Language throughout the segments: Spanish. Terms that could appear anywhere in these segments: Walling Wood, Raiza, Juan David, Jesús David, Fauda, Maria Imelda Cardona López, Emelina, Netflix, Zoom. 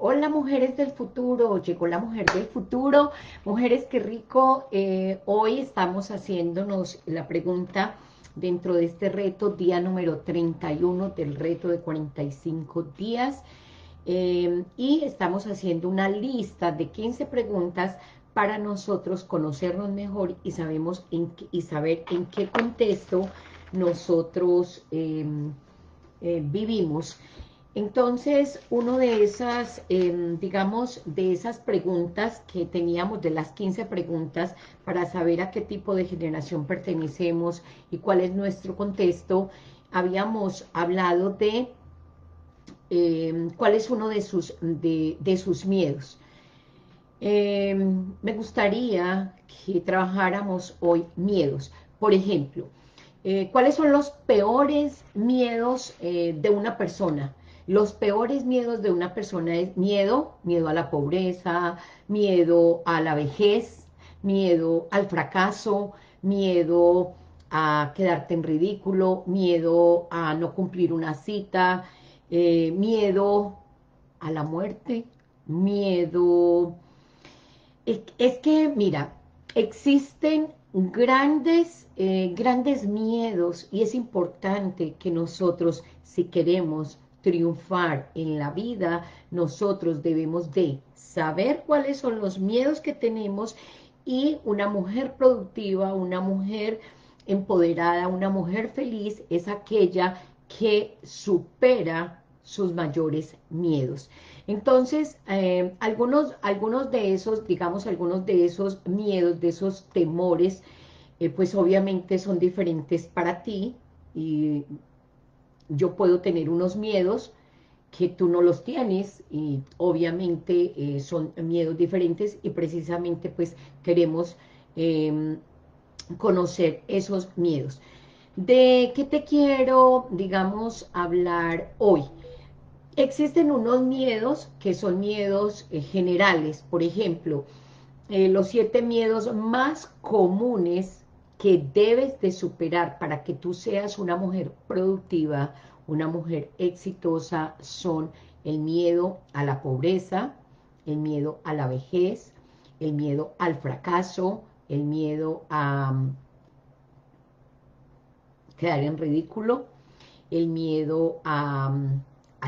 Hola mujeres del futuro, llegó la mujer del futuro. Mujeres, qué rico. Hoy estamos haciéndonos la pregunta dentro de este reto, día número 31 del reto de 45 días. Y estamos haciendo una lista de 15 preguntas para nosotros conocernos mejor y, saber en qué contexto nosotros vivimos. Entonces, una de esas, digamos, de esas preguntas que teníamos, de las 15 preguntas, para saber a qué tipo de generación pertenecemos y cuál es nuestro contexto, habíamos hablado de cuál es uno de sus miedos. Me gustaría que trabajáramos hoy miedos. Por ejemplo, ¿cuáles son los peores miedos de una persona? Los peores miedos de una persona es miedo a la pobreza, miedo a la vejez, miedo al fracaso, miedo a quedarte en ridículo, miedo a no cumplir una cita, miedo a la muerte, miedo... Es que, mira, existen grandes miedos y es importante que nosotros, si queremos triunfar en la vida, nosotros debemos de saber cuáles son los miedos que tenemos, y una mujer productiva, una mujer empoderada, una mujer feliz es aquella que supera sus mayores miedos. Entonces, algunos de esos, digamos, algunos de esos miedos, de esos temores, pues obviamente son diferentes para ti, y yo puedo tener unos miedos que tú no los tienes, y obviamente son miedos diferentes, y precisamente pues queremos conocer esos miedos. ¿De qué te quiero, digamos, hablar hoy? Existen unos miedos que son miedos generales. Por ejemplo, los 7 miedos más comunes que debes de superar para que tú seas una mujer productiva, una mujer exitosa, son el miedo a la pobreza, el miedo a la vejez, el miedo al fracaso, el miedo a quedar en ridículo, el miedo al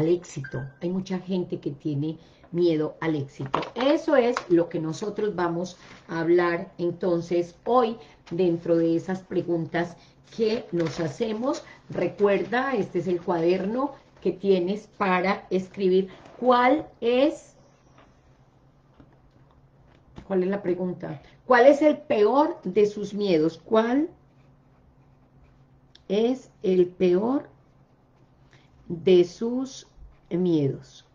éxito. Hay mucha gente que tiene miedo al éxito. Eso es lo que nosotros vamos a hablar entonces hoy dentro de esas preguntas que nos hacemos. Recuerda, este es el cuaderno que tienes para escribir. ¿Cuál es la pregunta? ¿Cuál es el peor de sus miedos? ¿Cuál es el peor de sus miedos?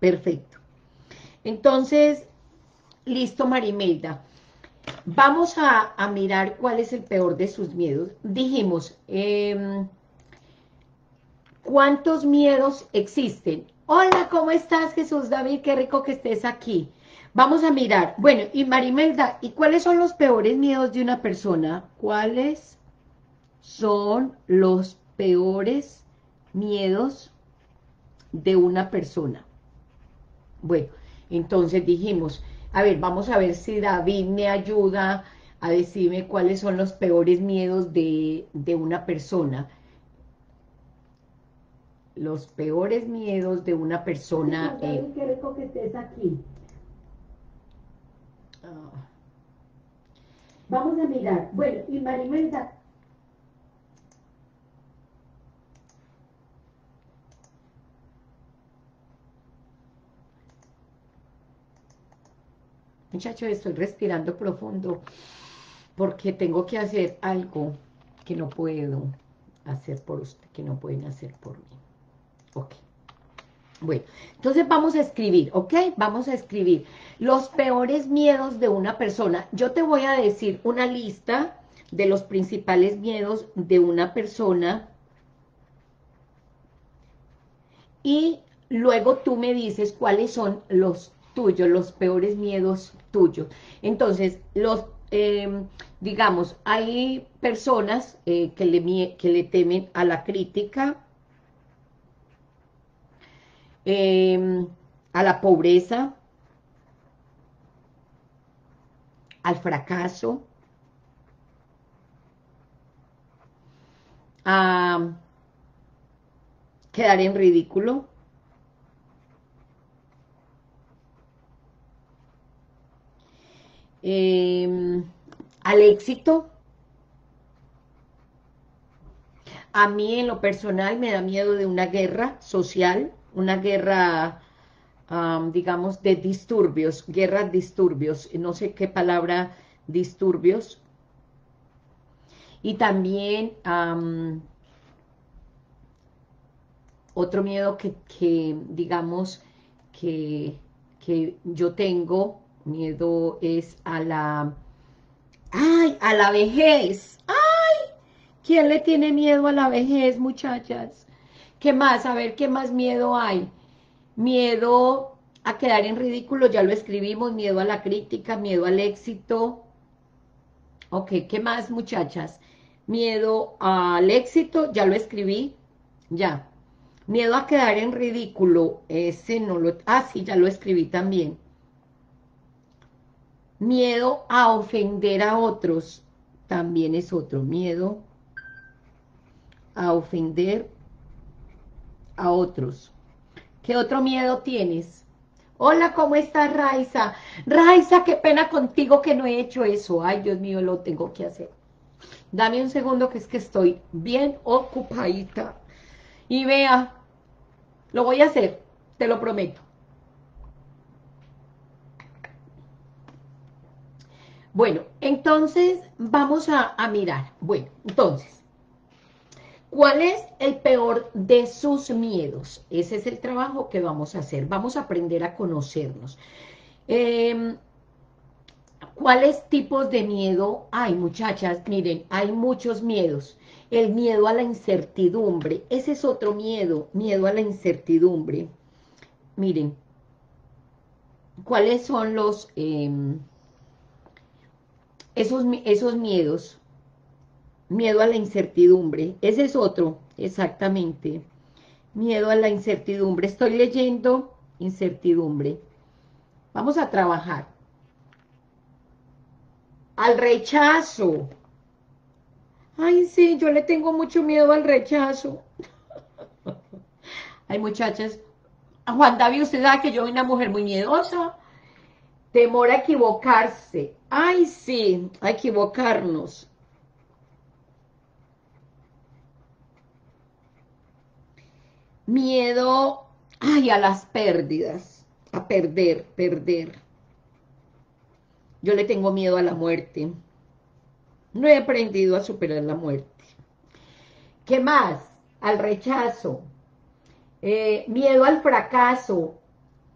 Perfecto. Entonces, listo, María Imelda. Vamos a mirar cuál es el peor de sus miedos. Dijimos, ¿cuántos miedos existen? Hola, ¿cómo estás, Jesús David? Qué rico que estés aquí. Vamos a mirar. Bueno, y María Imelda, ¿y cuáles son los peores miedos de una persona? ¿Cuáles son los peores miedos de una persona? Bueno, entonces dijimos, a ver, vamos a ver si David me ayuda a decirme cuáles son los peores miedos de una persona. Los peores miedos de una persona... Qué rico que estés aquí. Vamos a mirar. Bueno, y María Imelda, muchachos, estoy respirando profundo porque tengo que hacer algo que no puedo hacer por usted, que no pueden hacer por mí. Ok. Bueno, entonces vamos a escribir, ¿ok? Vamos a escribir los peores miedos de una persona. Yo te voy a decir una lista de los principales miedos de una persona y luego tú me dices cuáles son los tuyos, los peores miedos tuyos. Entonces, digamos, hay personas que le temen a la crítica, a la pobreza, al fracaso, a quedar en ridículo, al éxito. A mí en lo personal me da miedo de una guerra social, una guerra, digamos, de disturbios, guerras disturbios, no sé qué palabra, disturbios. Y también otro miedo que digamos, que yo tengo, miedo es a la, a la vejez. ¿Quién le tiene miedo a la vejez, muchachas? ¿Qué más? A ver, ¿qué más miedo hay? Miedo a quedar en ridículo, ya lo escribimos, miedo a la crítica, miedo al éxito. Ok, ¿qué más, muchachas? Miedo al éxito, ya lo escribí, ya. Miedo a quedar en ridículo, ese no lo... sí, ya lo escribí también. Miedo a ofender a otros, también es otro miedo. A ofender a otros. ¿Qué otro miedo tienes? Hola, ¿cómo estás, Raiza? Raiza, qué pena contigo que no he hecho eso. Ay, Dios mío, lo tengo que hacer. Dame un segundo, que es que estoy bien ocupadita. Y vea, lo voy a hacer, te lo prometo. Bueno, entonces, vamos a mirar. Bueno, entonces, ¿cuál es el peor de sus miedos? Ese es el trabajo que vamos a hacer. Vamos a aprender a conocernos. ¿Cuáles tipos de miedo hay, muchachas? Miren, hay muchos miedos. El miedo a la incertidumbre. Ese es otro miedo, miedo a la incertidumbre. Miren, ¿cuáles son los esos miedos? Miedo a la incertidumbre, ese es otro, exactamente, miedo a la incertidumbre, estoy leyendo incertidumbre, vamos a trabajar, al rechazo, ay sí, yo le tengo mucho miedo al rechazo, hay muchachas, Juan David, usted sabe que yo soy una mujer muy miedosa, temor a equivocarse, ay sí, a equivocarnos, miedo, a las pérdidas, a perder. Yo le tengo miedo a la muerte. No he aprendido a superar la muerte. ¿Qué más? Al rechazo. Miedo al fracaso.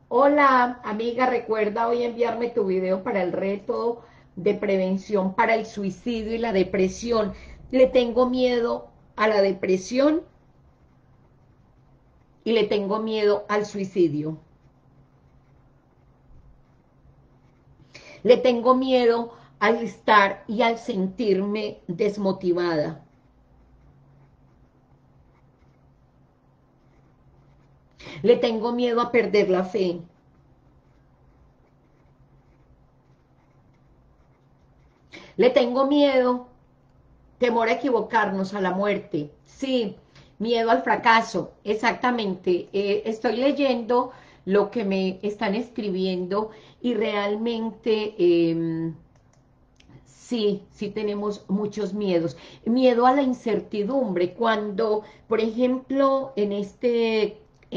Hola, amiga, recuerda hoy enviarme tu video para el reto de prevención para el suicidio y la depresión. Le tengo miedo a la depresión. Y le tengo miedo al suicidio. Le tengo miedo al estar y al sentirme desmotivada. Le tengo miedo a perder la fe. Le tengo miedo, temor a equivocarnos, a la muerte. Sí. Miedo al fracaso, exactamente. Estoy leyendo lo que me están escribiendo y realmente sí tenemos muchos miedos. Miedo a la incertidumbre, cuando, por ejemplo, en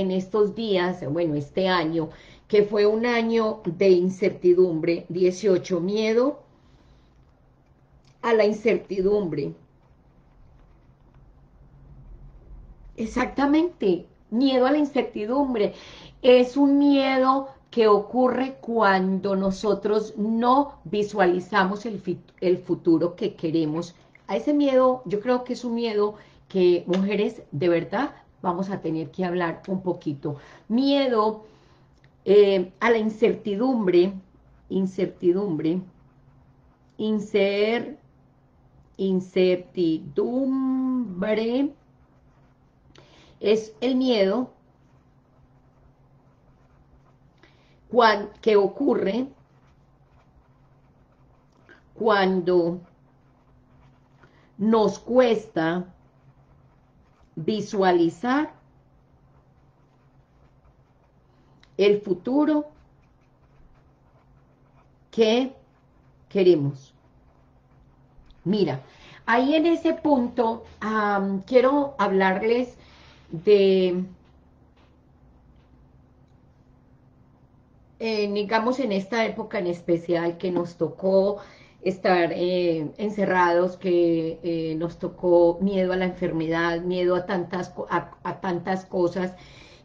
estos días, bueno, este año, que fue un año de incertidumbre, 18, miedo a la incertidumbre. Exactamente, miedo a la incertidumbre, es un miedo que ocurre cuando nosotros no visualizamos el futuro que queremos. A ese miedo, yo creo que es un miedo que, mujeres, de verdad, vamos a tener que hablar un poquito. Miedo a la incertidumbre, es el miedo que ocurre cuando nos cuesta visualizar el futuro que queremos. Mira, ahí en ese punto quiero hablarles de, digamos, en esta época en especial que nos tocó estar encerrados, que nos tocó miedo a la enfermedad, miedo a tantas cosas.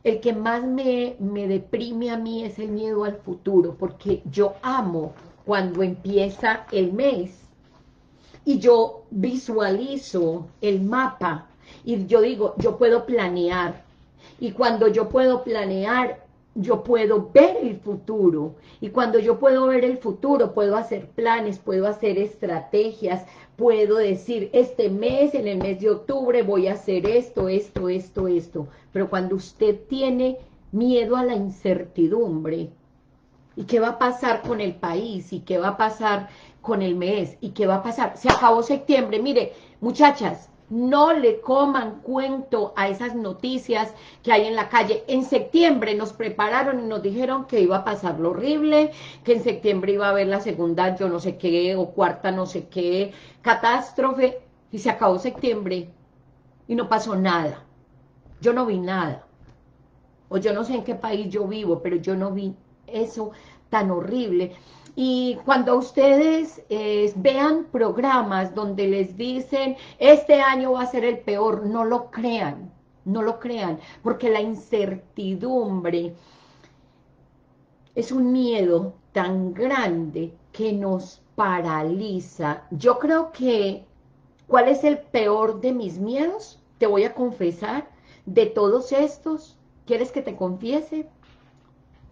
El que más me deprime a mí es el miedo al futuro, porque yo amo cuando empieza el mes y yo visualizo el mapa y yo digo, yo puedo planear, y cuando yo puedo planear, yo puedo ver el futuro, y cuando yo puedo ver el futuro, puedo hacer planes, puedo hacer estrategias, puedo decir, este mes, en el mes de octubre, voy a hacer esto, esto, esto, esto. Pero cuando usted tiene miedo a la incertidumbre, ¿y qué va a pasar con el país? ¿Y qué va a pasar con el mes? ¿Y qué va a pasar? Se acabó septiembre. Mire, muchachas, no le coman cuento a esas noticias que hay en la calle. En septiembre nos prepararon y nos dijeron que iba a pasar lo horrible, que en septiembre iba a haber la segunda yo no sé qué, o cuarta no sé qué, catástrofe, y se acabó septiembre, y no pasó nada. Yo no vi nada, o yo no sé en qué país yo vivo, pero yo no vi eso tan horrible. Y cuando ustedes vean programas donde les dicen, este año va a ser el peor, no lo crean, no lo crean, porque la incertidumbre es un miedo tan grande que nos paraliza. Yo creo que, ¿cuál es el peor de mis miedos? Te voy a confesar, de todos estos, ¿quieres que te confiese?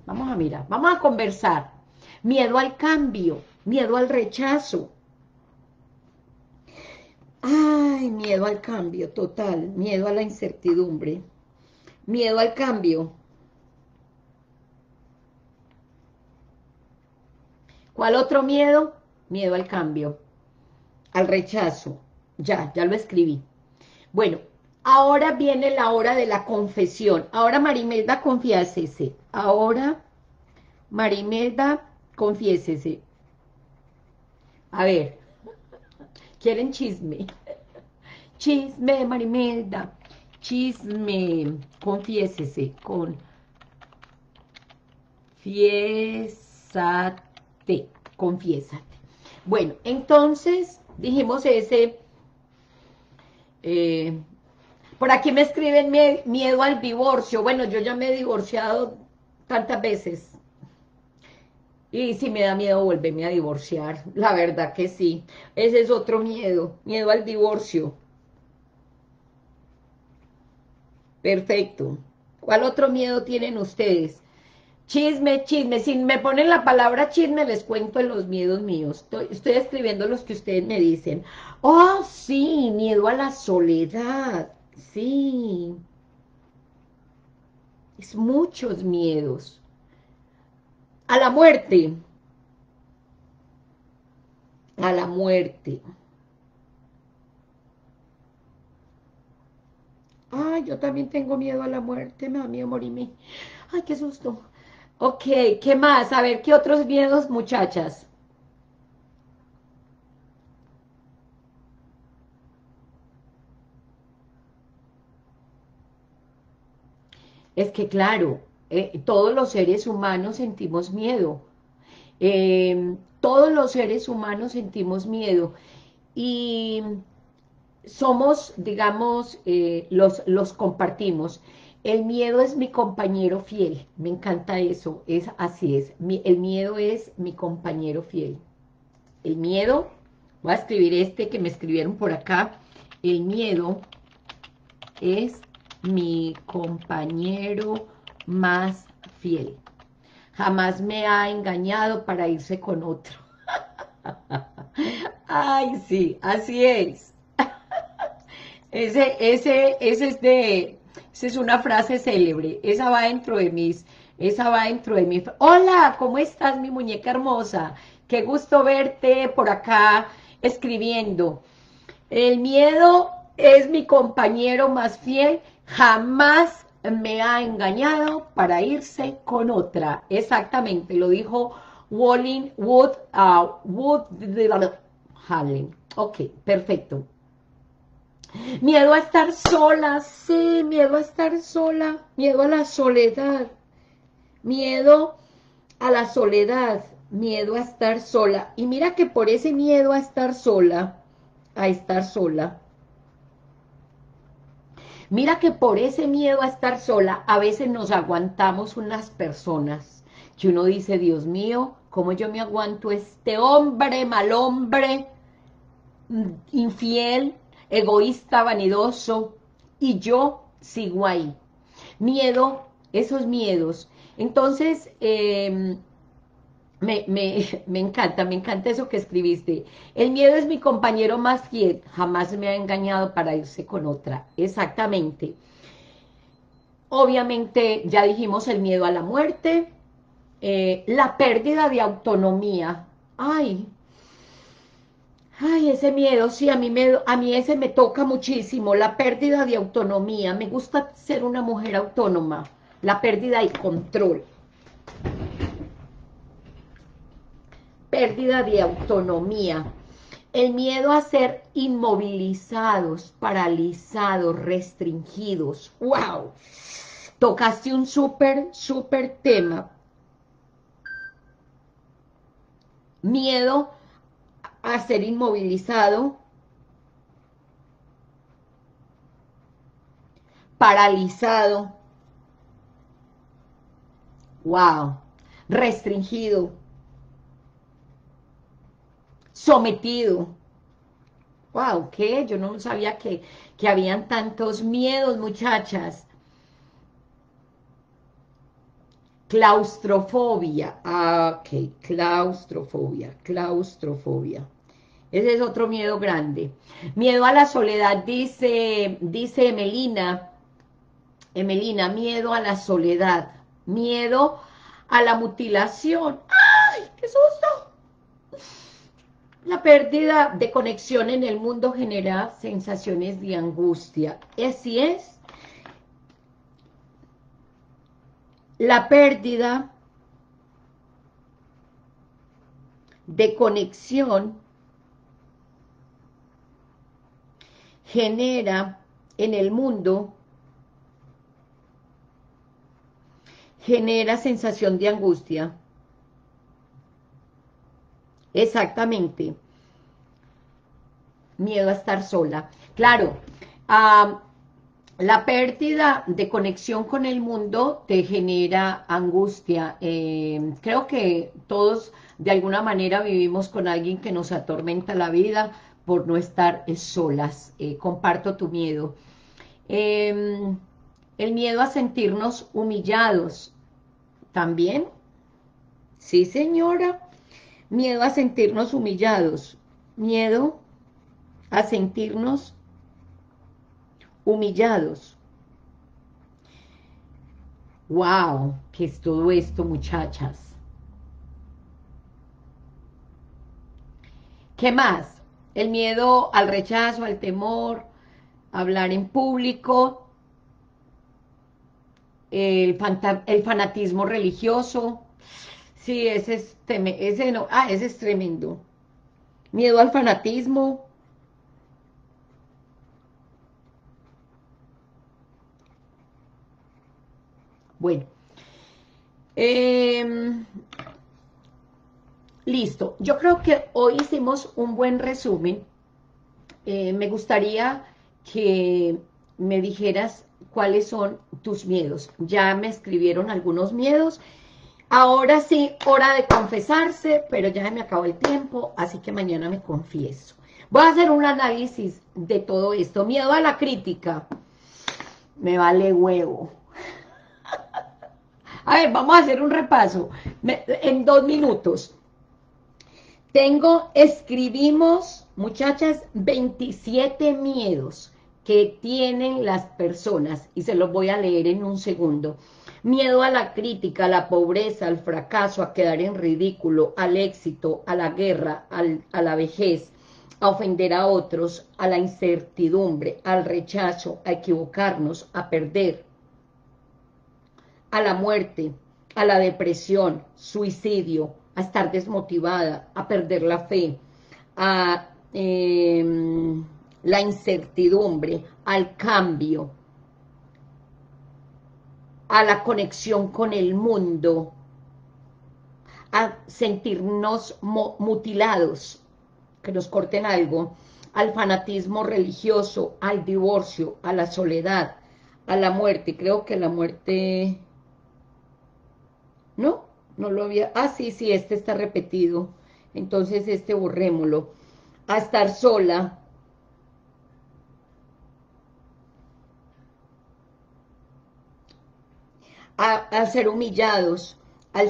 Vamos a mirar, vamos a conversar. Miedo al cambio, miedo al rechazo. Ay, miedo al cambio, total, miedo a la incertidumbre, miedo al cambio. ¿Cuál otro miedo? Miedo al cambio, al rechazo. Ya lo escribí. Bueno, ahora viene la hora de la confesión. Ahora María Imelda, confiésese. Ahora María Imelda, confiésese. A ver, ¿quieren chisme? Chisme, María Imelda. Chisme. Confiésese. Confiésate. Confiésate. Bueno, entonces dijimos ese. Por aquí me escriben miedo al divorcio. Bueno, yo ya me he divorciado tantas veces. Y sí me da miedo volverme a divorciar, la verdad que sí. Ese es otro miedo, miedo al divorcio. Perfecto. ¿Cuál otro miedo tienen ustedes? Chisme, chisme. Si me ponen la palabra chisme, les cuento los miedos míos. Estoy escribiendo los que ustedes me dicen. Oh, sí, miedo a la soledad. Sí. Es muchos miedos. A la muerte. A la muerte. Ay, yo también tengo miedo a la muerte. Me da miedo morirme. Ay, qué susto. Ok, ¿qué más? A ver, ¿qué otros miedos, muchachas? Es que claro, todos los seres humanos sentimos miedo, todos los seres humanos sentimos miedo, y somos, digamos, los compartimos. El miedo es mi compañero fiel, me encanta eso, es así es, el miedo es mi compañero fiel. El miedo, voy a escribir este que me escribieron por acá, el miedo es mi compañero más fiel. Jamás me ha engañado para irse con otro. Ay, sí, así es. Ese es de Esa es una frase célebre, esa va dentro de mis... Esa va dentro de mí. Hola, ¿cómo estás, mi muñeca hermosa? Qué gusto verte por acá escribiendo. El miedo es mi compañero más fiel. Jamás me ha engañado para irse con otra. Exactamente, lo dijo Walling Wood. Ok, perfecto. Miedo a estar sola. Sí, miedo a estar sola. Miedo a la soledad. Miedo a la soledad, miedo a estar sola. Y mira que por ese miedo a estar sola, a veces nos aguantamos unas personas que uno dice, Dios mío, ¿cómo yo me aguanto este hombre, mal hombre, infiel, egoísta, vanidoso? Y yo sigo ahí. Miedo, esos miedos. Entonces, me encanta eso que escribiste. El miedo es mi compañero más fiel, jamás me ha engañado para irse con otra. Exactamente. Obviamente, ya dijimos el miedo a la muerte, la pérdida de autonomía. Ay, ese miedo, sí, a mí ese me toca muchísimo, la pérdida de autonomía. Me gusta ser una mujer autónoma. La pérdida de control. Pérdida de autonomía. El miedo a ser inmovilizados, paralizados, restringidos. ¡Wow! Tocaste un súper tema. Miedo a ser inmovilizado, paralizado. Wow, restringido, sometido. Wow, ¿qué? Yo no sabía que habían tantos miedos, muchachas. Claustrofobia. Ah, ok, claustrofobia. Ese es otro miedo grande. Miedo a la soledad, dice Emelina. Emelina, miedo a la soledad. Miedo a la mutilación. ¡Ay, qué susto! La pérdida de conexión en el mundo genera sensaciones de angustia. Así es. La pérdida de conexión genera en el mundo... genera sensación de angustia. Exactamente. Miedo a estar sola. Claro, la pérdida de conexión con el mundo te genera angustia. Creo que todos de alguna manera vivimos con alguien que nos atormenta la vida por no estar solas. Comparto tu miedo. El miedo a sentirnos humillados. ¿También? Sí, señora. Miedo a sentirnos humillados. Miedo a sentirnos humillados. ¡Wow! ¿Qué es todo esto, muchachas? ¿Qué más? El miedo al rechazo, al temor, hablar en público, el fanatismo religioso. Sí, ese es tremendo. Miedo al fanatismo. Bueno. Listo. Yo creo que hoy hicimos un buen resumen. Me gustaría que me dijeras cuáles son tus miedos. Ya me escribieron algunos miedos. Ahora sí, hora de confesarse, pero ya se me acabó el tiempo, así que mañana me confieso. Voy a hacer un análisis de todo esto. Miedo a la crítica. Me vale huevo. A ver, vamos a hacer un repaso en 2 minutos. Escribimos, muchachas, 27 miedos. que tienen las personas, y se los voy a leer en un segundo. Miedo a la crítica, a la pobreza, al fracaso, a quedar en ridículo, al éxito, a la guerra, a la vejez, a ofender a otros, a la incertidumbre, al rechazo, a equivocarnos, a perder, a la muerte, a la depresión, suicidio, a estar desmotivada, a perder la fe, a la incertidumbre, al cambio, a la conexión con el mundo, a sentirnos mutilados, que nos corten algo, al fanatismo religioso, al divorcio, a la soledad, a la muerte. Creo que la muerte... No, no lo había... Ah, sí, este está repetido. Entonces este borrémoslo. A estar sola... al ser humillados, al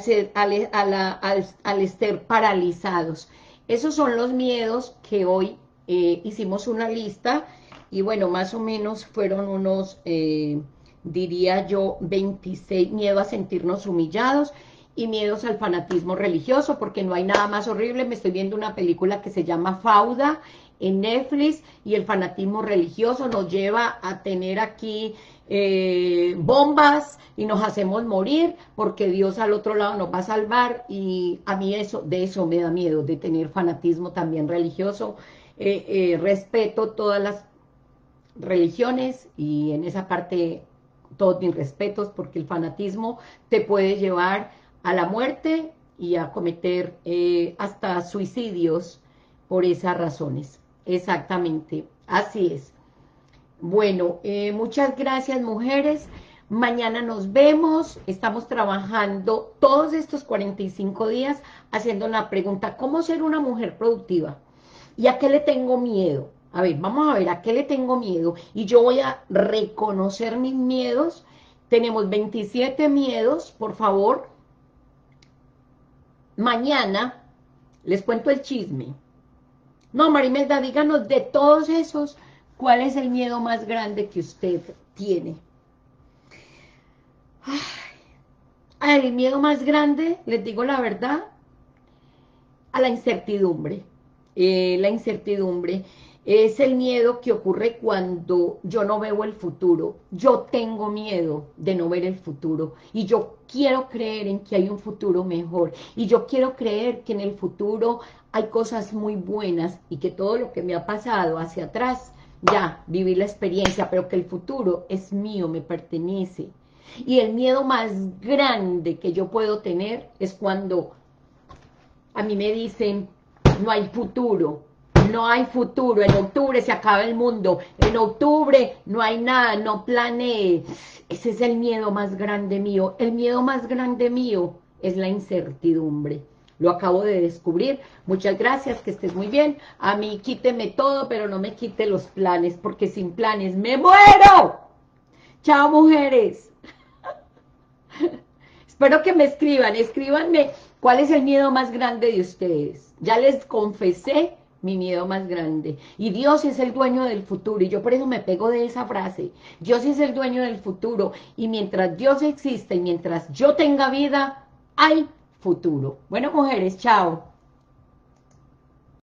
estar paralizados. Esos son los miedos que hoy hicimos una lista, y bueno, más o menos fueron unos, diría yo, 26, miedo a sentirnos humillados y miedos al fanatismo religioso, porque no hay nada más horrible. Me estoy viendo una película que se llama Fauda, en Netflix, y el fanatismo religioso nos lleva a tener aquí bombas y nos hacemos morir porque Dios al otro lado nos va a salvar, y a mí eso, de eso me da miedo, de tener fanatismo también religioso. Respeto todas las religiones, y en esa parte todos mis respetos, porque el fanatismo te puede llevar a la muerte y a cometer hasta suicidios por esas razones. Exactamente, así es. Bueno, muchas gracias, mujeres. Mañana nos vemos. Estamos trabajando todos estos 45 días haciendo la pregunta: ¿cómo ser una mujer productiva? ¿Y a qué le tengo miedo? A ver, vamos a ver a qué le tengo miedo, y yo voy a reconocer mis miedos. Tenemos 27 miedos, por favor. Mañana les cuento el chisme. No, María Imelda, díganos de todos esos, ¿cuál es el miedo más grande que usted tiene? Ay, el miedo más grande, les digo la verdad, a la incertidumbre. La incertidumbre es el miedo que ocurre cuando yo no veo el futuro. Yo tengo miedo de no ver el futuro, y yo quiero creer en que hay un futuro mejor, y yo quiero creer que en el futuro hay cosas muy buenas, y que todo lo que me ha pasado hacia atrás, ya viví la experiencia, pero que el futuro es mío, me pertenece. Y el miedo más grande que yo puedo tener es cuando a mí me dicen: no hay futuro, no hay futuro, en octubre se acaba el mundo, en octubre no hay nada, no planee. Ese es el miedo más grande mío. El miedo más grande mío es la incertidumbre. Lo acabo de descubrir. Muchas gracias, que estés muy bien. A mí quíteme todo, pero no me quite los planes, porque sin planes me muero. Chao, mujeres. Espero que me escriban. Escríbanme cuál es el miedo más grande de ustedes. Ya les confesé mi miedo más grande. Y Dios es el dueño del futuro. Y yo por eso me pego de esa frase. Dios es el dueño del futuro. Y mientras Dios existe y mientras yo tenga vida, hay futuro. Bueno, mujeres, chao.